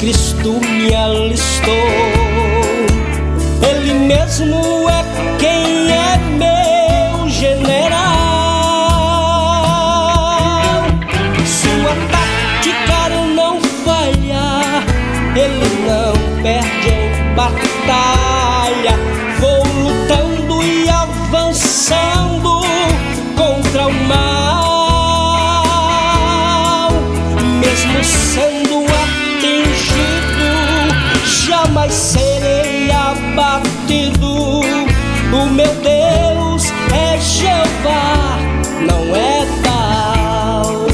Cristo me alistou. Ele mesmo é quem é meu general. Sua tática não falha, ele não perde em batalha. Vou lutando e avançando contra o mal, mesmo sendo mas serei abatido. O meu Deus é Jeová, não é tal.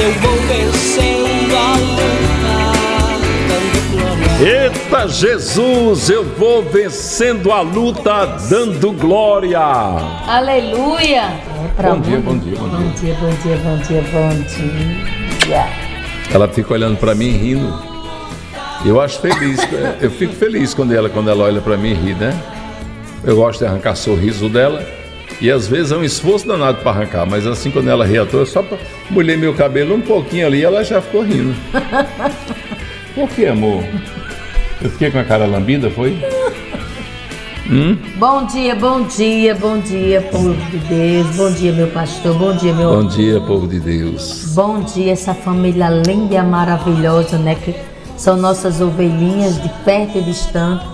Eu vou vencendo a luta, dando glória. Eita Jesus, eu vou vencendo a luta, dando glória. Aleluia. Bom dia. Ela fica olhando para mim rindo. Eu acho feliz. Eu fico feliz quando ela olha para mim e ri, né? Eu gosto de arrancar sorriso dela. E às vezes é um esforço danado para arrancar. Mas assim, quando ela ri à toa, só para molhar meu cabelo um pouquinho ali, ela já ficou rindo. Por que, amor? Eu fiquei com a cara lambida, foi? Bom dia, povo de Deus. Bom dia, meu pastor. Bom dia, povo de Deus. Bom dia, essa família linda, maravilhosa, né? Que são nossas ovelhinhas de perto e distante.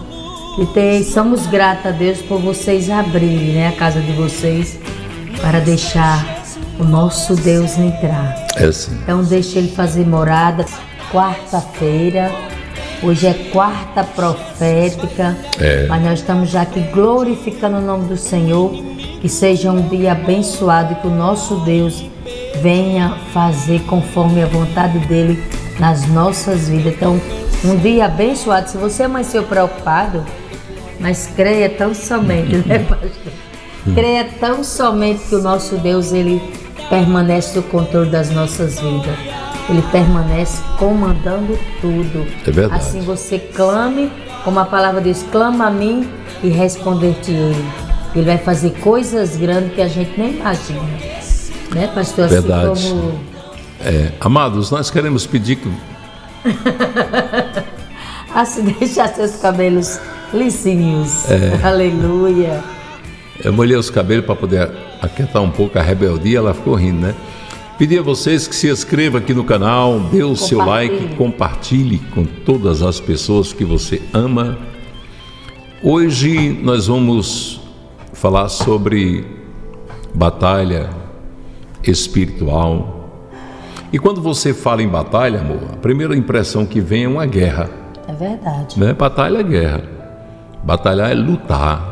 Somos gratos a Deus por vocês abrirem, né, a casa de vocês para deixar o nosso Deus entrar. É sim. Então deixe ele fazer morada. Quarta-feira. Hoje é quarta profética, mas nós estamos já aqui glorificando o nome do Senhor. Que seja um dia abençoado e que o nosso Deus venha fazer conforme a vontade dele nas nossas vidas. Então, um dia abençoado. Se você amanheceu preocupado, mas creia tão somente, né, pastor? Creia tão somente que o nosso Deus, ele permanece no controle das nossas vidas. Ele permanece comandando tudo. É verdade. Assim você clame, como a palavra diz, clama a mim e responder-te-ei. Ele vai fazer coisas grandes que a gente nem imagina. Né, pastor? Verdade. Assim como... Amados, nós queremos pedir que... assim, deixar seus cabelos lisinhos. Aleluia. Eu molhei os cabelos para poder aquietar um pouco a rebeldia, ela ficou rindo, né? Pedir a vocês que se inscreva aqui no canal, dê o seu like, compartilhe com todas as pessoas que você ama. Hoje nós vamos falar sobre batalha espiritual. E quando você fala em batalha, amor, a primeira impressão que vem é uma guerra. É verdade. Né? Batalha é guerra. Batalhar é lutar.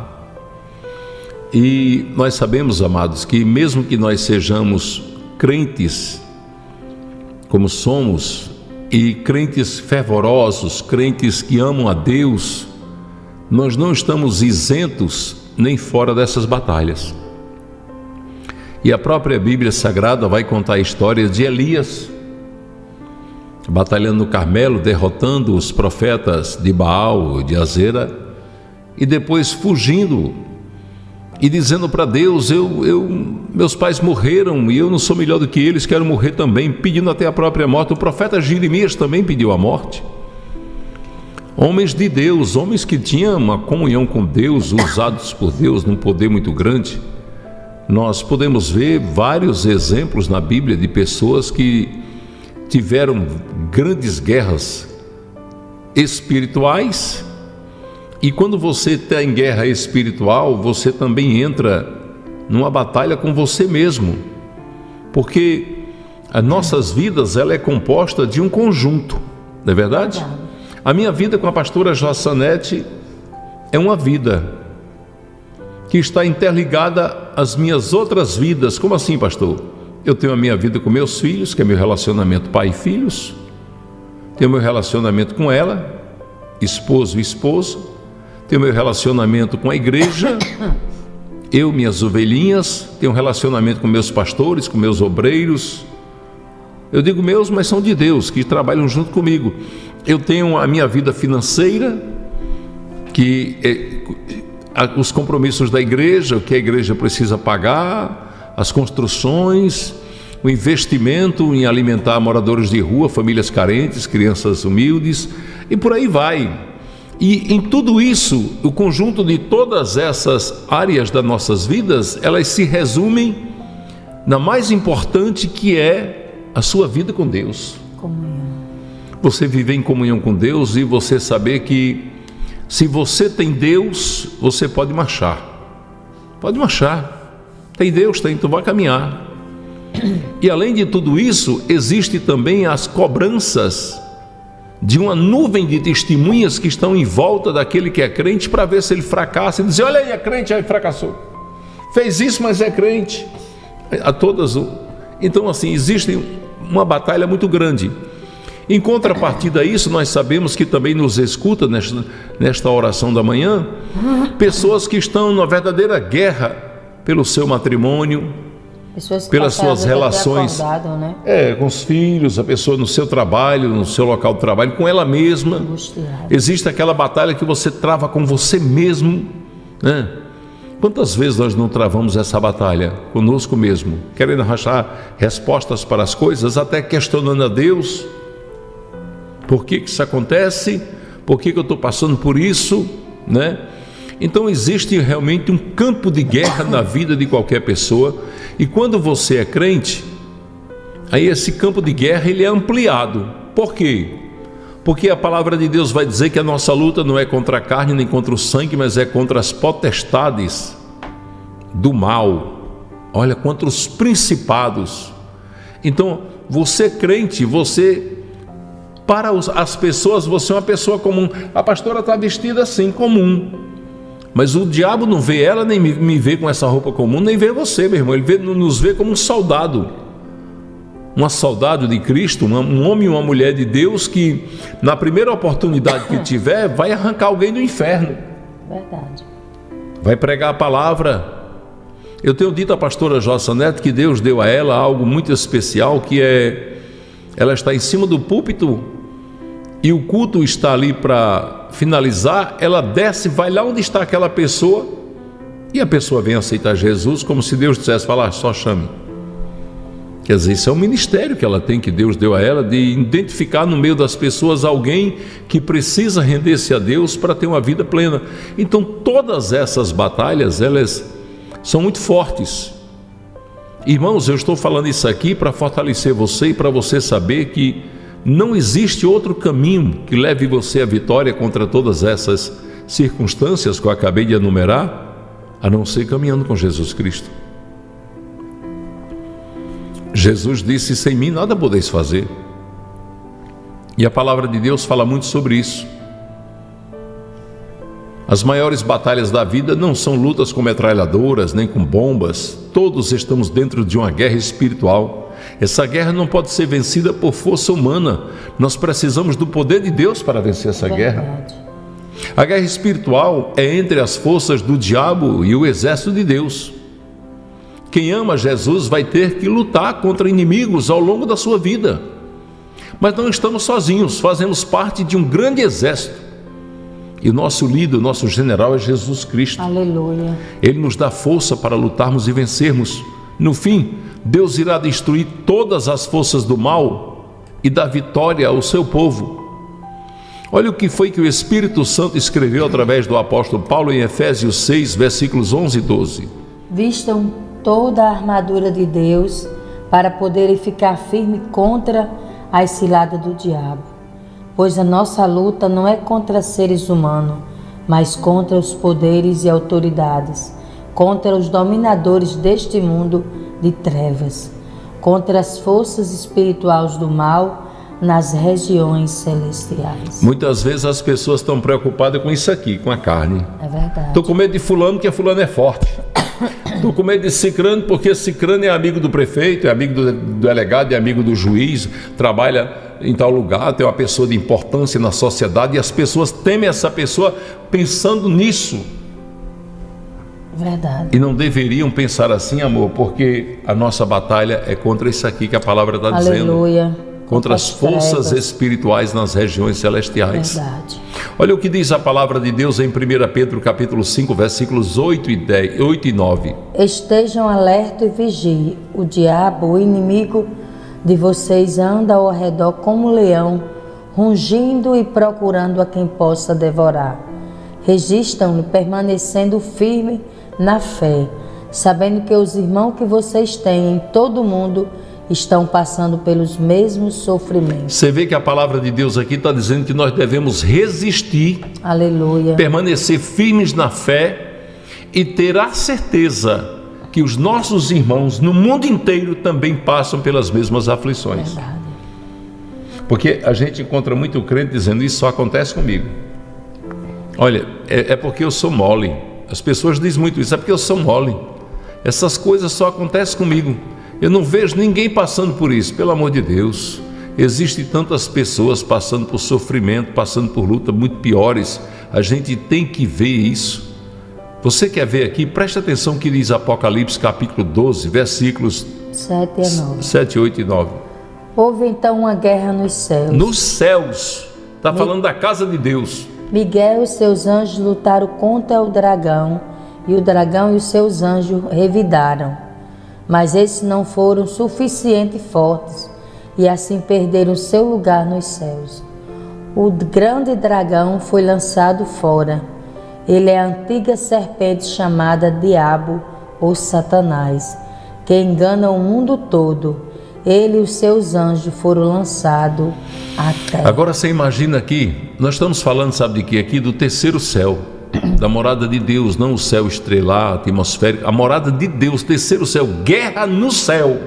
E nós sabemos, amados, que mesmo que nós sejamos crentes, como somos, e crentes fervorosos, crentes que amam a Deus, nós não estamos isentos nem fora dessas batalhas. E a própria Bíblia Sagrada vai contar a história de Elias, batalhando no Carmelo, derrotando os profetas de Baal, de Azera, e depois fugindo e dizendo para Deus, meus pais morreram e eu não sou melhor do que eles, quero morrer também, pedindo até a própria morte. O profeta Jeremias também pediu a morte. Homens de Deus, homens que tinham uma comunhão com Deus, usados por Deus num poder muito grande. Nós podemos ver vários exemplos na Bíblia de pessoas que tiveram grandes guerras espirituais. E quando você está em guerra espiritual, você também entra numa batalha com você mesmo. Porque as nossas vidas, ela é composta de um conjunto, não é verdade? A minha vida com a pastora Jossa Neto é uma vida que está interligada às minhas outras vidas. Como assim, pastor? Eu tenho a minha vida com meus filhos, que é meu relacionamento pai e filhos. Tenho meu relacionamento com ela, esposo e esposo. Tenho meu relacionamento com a igreja, eu, minhas ovelhinhas, tenho um relacionamento com meus pastores, com meus obreiros. Eu digo meus, mas são de Deus, que trabalham junto comigo. Eu tenho a minha vida financeira, que os compromissos da igreja, o que a igreja precisa pagar, as construções. o investimento em alimentar moradores de rua, famílias carentes, crianças humildes e por aí vai. E em tudo isso, o conjunto de todas essas áreas das nossas vidas, elas se resumem na mais importante, que é a sua vida com Deus. Comunhão. Você viver em comunhão com Deus e você saber que se você tem Deus, você pode marchar. Pode marchar. Tem Deus, tem, tu vai caminhar. E além de tudo isso, existe também as cobranças de uma nuvem de testemunhas que estão em volta daquele que é crente, para ver se ele fracassa e dizer: olha aí, é crente, aí fracassou, fez isso, mas é crente. A todas. Então, assim, existe uma batalha muito grande. Em contrapartida a isso, nós sabemos que também nos escuta nesta oração da manhã pessoas que estão numa verdadeira guerra pelo seu matrimônio, pelas suas relações, né? Com os filhos, a pessoa no seu trabalho, no seu local de trabalho, com ela mesma. Angustiado. Existe aquela batalha que você trava com você mesmo, né? Quantas vezes nós não travamos essa batalha conosco mesmo, querendo achar respostas para as coisas, até questionando a Deus: por que que isso acontece? Por que que eu estou passando por isso, né? Então existe realmente um campo de guerra na vida de qualquer pessoa, e quando você é crente, aí esse campo de guerra ele é ampliado. Por quê? Porque a palavra de Deus vai dizer que a nossa luta não é contra a carne nem contra o sangue, mas é contra as potestades do mal, olha, contra os principados. Então você crente, você, para as pessoas, você é uma pessoa comum. A pastora está vestida assim, comum. Mas o diabo não vê ela, nem me vê com essa roupa comum, nem vê você, meu irmão. Ele nos vê como um soldado. Um soldado de Cristo, um homem e uma mulher de Deus que, na primeira oportunidade que tiver, vai arrancar alguém do inferno. Verdade. Vai pregar a palavra. Eu tenho dito à pastora Jossa Neto que Deus deu a ela algo muito especial, que é... ela está em cima do púlpito e o culto está ali para... finalizar, ela desce, vai lá onde está aquela pessoa, e a pessoa vem aceitar Jesus, como se Deus dissesse: falar, só chame. Quer dizer, isso é um ministério que ela tem, que Deus deu a ela, de identificar no meio das pessoas alguém que precisa render-se a Deus para ter uma vida plena. Então todas essas batalhas, elas são muito fortes. Irmãos, eu estou falando isso aqui para fortalecer você e para você saber que não existe outro caminho que leve você à vitória contra todas essas circunstâncias que eu acabei de enumerar, a não ser caminhando com Jesus Cristo. Jesus disse: sem mim nada podeis fazer. E a palavra de Deus fala muito sobre isso. As maiores batalhas da vida não são lutas com metralhadoras, nem com bombas. Todos estamos dentro de uma guerra espiritual. Essa guerra não pode ser vencida por força humana. Nós precisamos do poder de Deus para vencer essa guerra. A guerra espiritual é entre as forças do diabo e o exército de Deus. Quem ama Jesus vai ter que lutar contra inimigos ao longo da sua vida. Mas não estamos sozinhos, fazemos parte de um grande exército. E o nosso líder, o nosso general é Jesus Cristo. Aleluia. Ele nos dá força para lutarmos e vencermos. No fim, Deus irá destruir todas as forças do mal e dar vitória ao seu povo. Olha o que foi que o Espírito Santo escreveu através do apóstolo Paulo em Efésios 6, versículos 11 e 12. Vistam toda a armadura de Deus para poderem ficar firme contra as ciladas do diabo, pois a nossa luta não é contra seres humanos, mas contra os poderes e autoridades, contra os dominadores deste mundo de trevas, contra as forças espirituais do mal nas regiões celestiais. Muitas vezes as pessoas estão preocupadas com isso aqui, com a carne. É verdade. Estou com medo de fulano porque fulano é forte. Estou com medo de cicrano porque cicrano é amigo do prefeito, é amigo do delegado, é amigo do juiz, trabalha em tal lugar, tem uma pessoa de importância na sociedade, e as pessoas temem essa pessoa pensando nisso. Verdade. E não deveriam pensar assim, amor, porque a nossa batalha é contra isso aqui que a palavra está dizendo. Aleluia. contra as forças espirituais nas regiões celestiais. Verdade. Olha o que diz a palavra de Deus em 1 Pedro capítulo 5, versículos 8 e 9. Estejam alerta e vigiem. O diabo, o inimigo de vocês, anda ao redor como um leão, rugindo e procurando a quem possa devorar. Resistam-lhe, permanecendo firme na fé, sabendo que os irmãos que vocês têm em todo o mundo estão passando pelos mesmos sofrimentos. Você vê que a palavra de Deus aqui está dizendo que nós devemos resistir, aleluia, permanecer firmes na fé e ter a certeza que os nossos irmãos no mundo inteiro também passam pelas mesmas aflições. Verdade. Porque a gente encontra muito crente dizendo: isso só acontece comigo. Olha, é porque eu sou mole. As pessoas dizem muito isso: é porque eu sou mole, essas coisas só acontecem comigo, eu não vejo ninguém passando por isso. Pelo amor de Deus, existem tantas pessoas passando por sofrimento, passando por luta muito piores. A gente tem que ver isso. Você quer ver aqui? Presta atenção que diz Apocalipse capítulo 12, versículos 7, 8 e 9. Houve então uma guerra nos céus. Nos céus, está falando da casa de Deus. Miguel e seus anjos lutaram contra o dragão, e o dragão e os seus anjos revidaram, mas esses não foram suficientemente fortes, e assim perderam seu lugar nos céus. O grande dragão foi lançado fora. Ele é a antiga serpente chamada Diabo ou Satanás, que engana o mundo todo. Ele e os seus anjos foram lançados à terra. Agora você imagina aqui, nós estamos falando, sabe de quê? Aqui do terceiro céu, da morada de Deus, não o céu estrelado, atmosférico, a morada de Deus, terceiro céu, guerra no céu,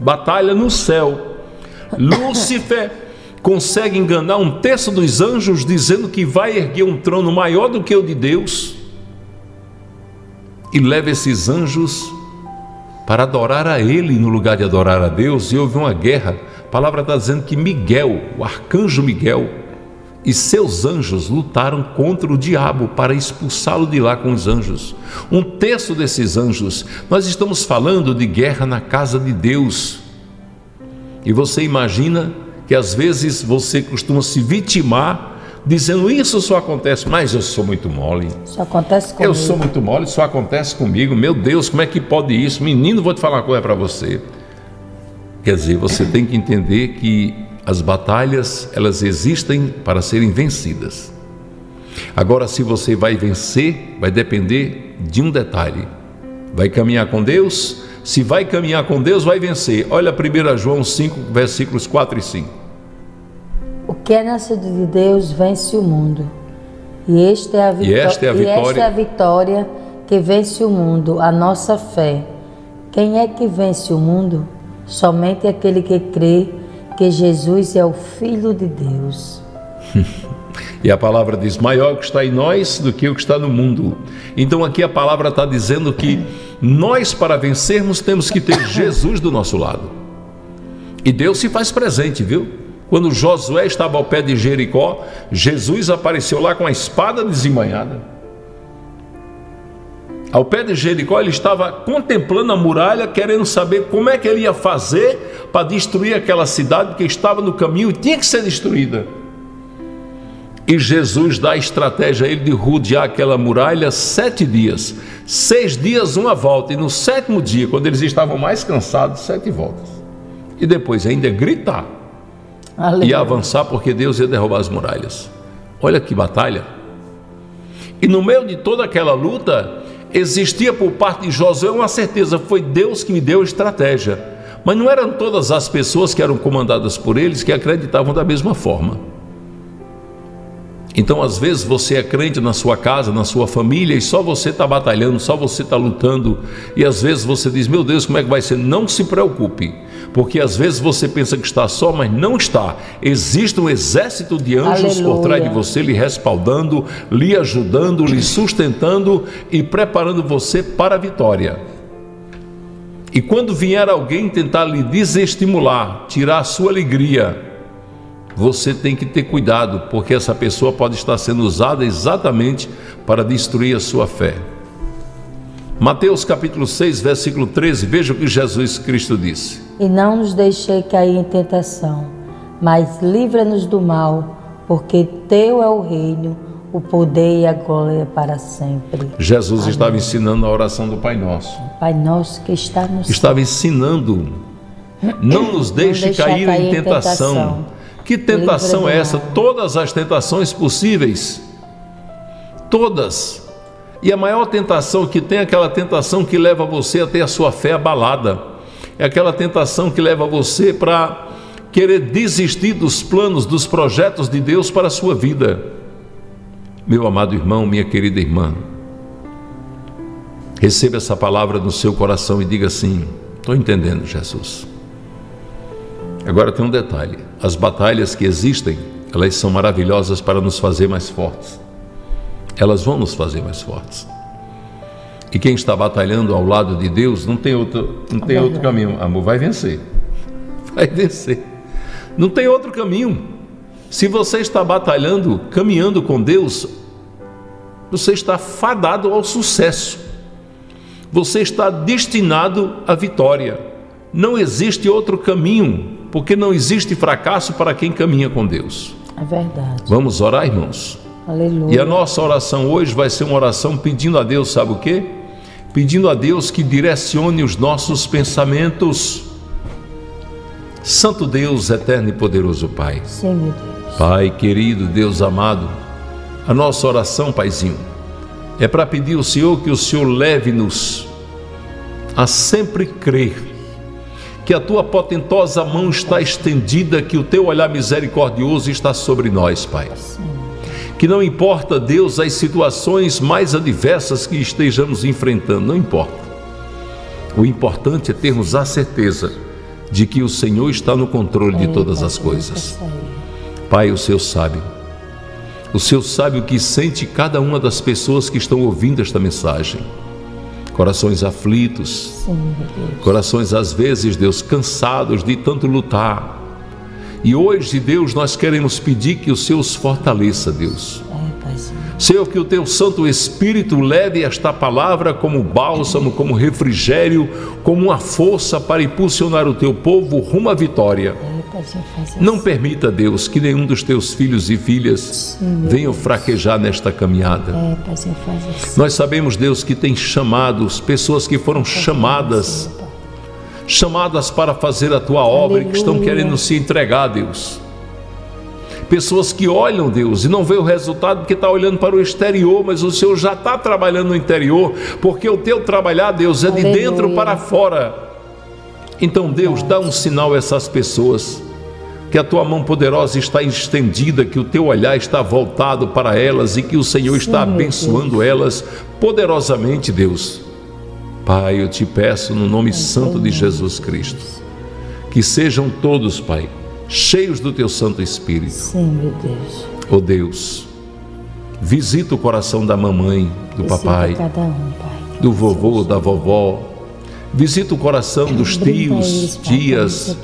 batalha no céu. Lúcifer consegue enganar um terço dos anjos, dizendo que vai erguer um trono maior do que o de Deus, e leva esses anjos para adorar a ele no lugar de adorar a Deus. E houve uma guerra. A palavra está dizendo que Miguel, o arcanjo Miguel, e seus anjos lutaram contra o diabo para expulsá-lo de lá com os anjos. Um terço desses anjos. Nós estamos falando de guerra na casa de Deus. E você imagina que às vezes você costuma se vitimar dizendo: isso só acontece, mas eu sou muito mole, só acontece comigo. Eu sou muito mole, só acontece comigo. Meu Deus, como é que pode isso? Menino, vou te falar uma coisa para você. Quer dizer, você tem que entender que as batalhas, elas existem para serem vencidas. Agora, se você vai vencer, vai depender de um detalhe: vai caminhar com Deus? Se vai caminhar com Deus, vai vencer. Olha 1 João 5, versículos 4 e 5. O que é nascido de Deus vence o mundo, e esta é a vitória, que vence o mundo, a nossa fé. Quem é que vence o mundo? Somente aquele que crê que Jesus é o Filho de Deus. E a palavra diz: maior o que está em nós do que o que está no mundo. Então aqui a palavra está dizendo que nós, para vencermos, temos que ter Jesus do nosso lado. E Deus se faz presente, viu? Quando Josué estava ao pé de Jericó, Jesus apareceu lá com a espada desembainhada. Ao pé de Jericó, ele estava contemplando a muralha, querendo saber como é que ele ia fazer para destruir aquela cidade que estava no caminho e tinha que ser destruída. E Jesus dá a estratégia a ele de rodear aquela muralha 7 dias. 6 dias, uma volta. E no 7º dia, quando eles estavam mais cansados, 7 voltas. E depois ainda gritar. Aleluia. E avançar, porque Deus ia derrubar as muralhas. Olha que batalha. E no meio de toda aquela luta, existia por parte de Josué uma certeza: foi Deus que me deu a estratégia. Mas não eram todas as pessoas que eram comandadas por eles que acreditavam da mesma forma. Então, às vezes, você é crente na sua casa, na sua família, e só você está batalhando, só você está lutando. E às vezes você diz: meu Deus, como é que vai ser? Não se preocupe, porque às vezes você pensa que está só, mas não está. Existe um exército de anjos, aleluia, por trás de você, lhe respaldando, lhe ajudando, lhe sustentando e preparando você para a vitória. E quando vier alguém tentar lhe desestimular, tirar a sua alegria, você tem que ter cuidado, porque essa pessoa pode estar sendo usada exatamente para destruir a sua fé. Mateus capítulo 6, versículo 13, veja o que Jesus Cristo disse. e não nos deixei cair em tentação, mas livra-nos do mal, porque teu é o reino, o poder e a glória para sempre. Jesus Amém. Estava ensinando a oração do Pai Nosso. Pai Nosso que está no céu. Estava ensinando, não nos deixe cair em tentação. Que tentação é essa? Todas as tentações possíveis, todas. E a maior tentação que tem é aquela tentação que leva você a ter a sua fé abalada. É aquela tentação que leva você para querer desistir dos planos, dos projetos de Deus para a sua vida. Meu amado irmão, minha querida irmã, receba essa palavra no seu coração e diga assim: estou entendendo, Jesus. Agora tem um detalhe: as batalhas que existem, elas são maravilhosas para nos fazer mais fortes. Elas vão nos fazer mais fortes. E quem está batalhando ao lado de Deus não tem outro caminho. Amor, vai vencer. Vai vencer. Não tem outro caminho. Se você está batalhando, caminhando com Deus, você está fadado ao sucesso. Você está destinado à vitória. Não existe outro caminho, porque não existe fracasso para quem caminha com Deus. É verdade. Vamos orar, irmãos? Aleluia. E a nossa oração hoje vai ser uma oração pedindo a Deus, sabe o quê? Pedindo a Deus que direcione os nossos pensamentos. Santo Deus, eterno e poderoso Pai. Sim, meu Deus. Pai querido, Deus amado, a nossa oração, Paizinho, é para pedir ao Senhor que o Senhor leve-nos a sempre crer que a Tua potentosa mão está estendida, que o Teu olhar misericordioso está sobre nós, Pai. Sim. Que não importa, Deus, as situações mais adversas que estejamos enfrentando, não importa. O importante é termos a certeza de que o Senhor está no controle de todas as coisas. Pai, o Senhor sabe o que sente cada uma das pessoas que estão ouvindo esta mensagem. Corações aflitos, corações às vezes, Deus, cansados de tanto lutar. E hoje, Deus, nós queremos pedir que o Senhor os fortaleça, Deus. Senhor, que o Teu Santo Espírito leve esta palavra como bálsamo, como refrigério, como uma força para impulsionar o Teu povo rumo à vitória. Não permita, Deus, que nenhum dos Teus filhos e filhas venham fraquejar nesta caminhada. Nós sabemos, Deus, que tem chamados, pessoas que foram chamadas para fazer a Tua obra. Aleluia. Que estão querendo se entregar, Deus. Pessoas que olham, Deus, e não vê o resultado porque está olhando para o exterior, mas o Senhor já está trabalhando no interior, porque o Teu trabalhar, Deus, é de dentro para fora. Então, Deus, dá um sinal a essas pessoas, que a Tua mão poderosa está estendida, que o Teu olhar está voltado para elas e que o Senhor está abençoando elas poderosamente, Deus. Pai, eu Te peço no nome santo de Jesus Cristo, que sejam todos, Pai, cheios do Teu Santo Espírito. Sim, meu Deus. Oh Deus, visita o coração da mamãe, do papai, do vovô, da vovó. Visita o coração dos tios, tias.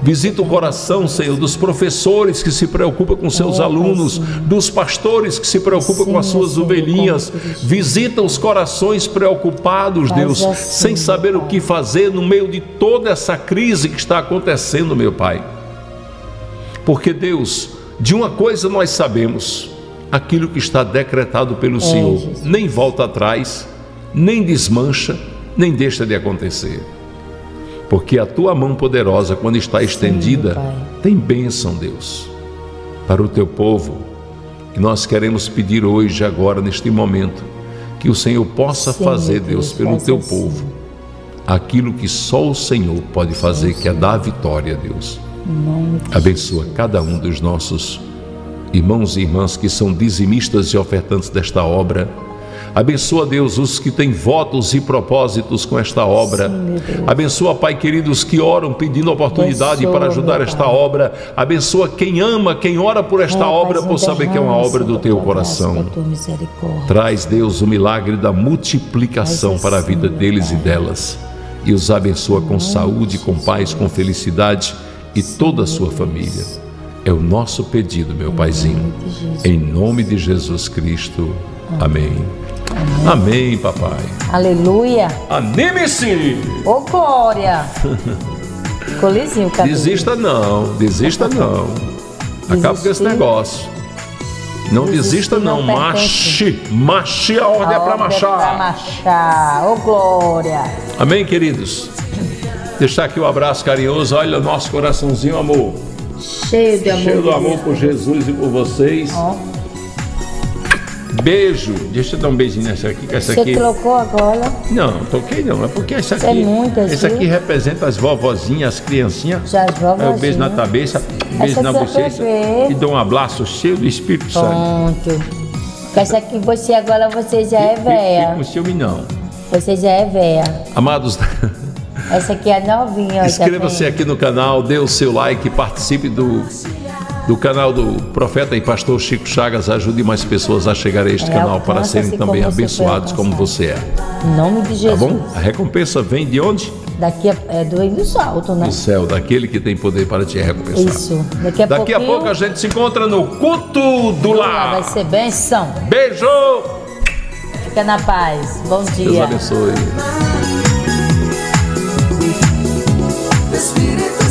Visita o coração, Senhor, dos professores que se preocupam com seus alunos, dos pastores que se preocupam com as suas ovelhinhas. Visita os corações preocupados, Deus, sem saber o que fazer no meio de toda essa crise que está acontecendo, meu Pai. Porque, Deus, de uma coisa nós sabemos: aquilo que está decretado pelo Senhor nem volta atrás, nem desmancha, nem deixa de acontecer, porque a Tua mão poderosa, quando está estendida, tem bênção, Deus, para o Teu povo. E nós queremos pedir hoje, agora, neste momento, que o Senhor possa fazer, Deus, pelo Teu povo, aquilo que só o Senhor pode fazer, que é dar a vitória, Deus. Abençoa cada um dos nossos irmãos e irmãs que são dizimistas e ofertantes desta obra. Abençoa, Deus, os que têm votos e propósitos com esta obra. Sim, abençoa, Pai querido, os que oram pedindo oportunidade para ajudar esta obra. Abençoa quem ama, quem ora por esta obra, por saber que é uma obra do Teu coração. Traz, Deus, o milagre da multiplicação para a vida deles e delas. E os abençoa com saúde, com paz, com felicidade e toda a sua família. É o nosso pedido, meu Paizinho, em nome de Jesus Cristo. Amém. Amém. Amém, papai. Aleluia. Anime-se! Ô glória! Ficou lisinho o cabelo. Desista não, desista não. Acaba com esse negócio. Não desista não, marche, marche, a ordem é para marchar. Ô glória. Amém, queridos? Deixar aqui um abraço carinhoso, olha o nosso coraçãozinho, amor. Cheio de amor. Cheio do amor por Jesus e por vocês. Beijo, deixa eu dar um beijinho nessa aqui. Essa você aqui colocou agora? Não, toquei não, é porque essa aqui, essa aqui representa as vovozinhas, as criancinhas. Já as vovozinhas. Eu beijo na cabeça, beijo na bochecha e dou um abraço cheio do Espírito Santo. Pronto. Essa aqui você agora, você já é véia. Não ciúme não. Você já é véia. Amados... Essa aqui é novinha. Inscreva-se aqui no canal, dê o seu like, participe do canal do Profeta e Pastor Chico Chagas, ajude mais pessoas a chegar a este canal para serem também abençoados como você é. Em nome de Jesus. Tá bom? A recompensa vem de onde? Daqui é do reino do alto, né? Do céu, daquele que tem poder para te recompensar. Isso. Daqui a pouco a gente se encontra no culto do lar. Vai ser benção. Beijo! Fica na paz. Bom dia. Deus abençoe. Espírito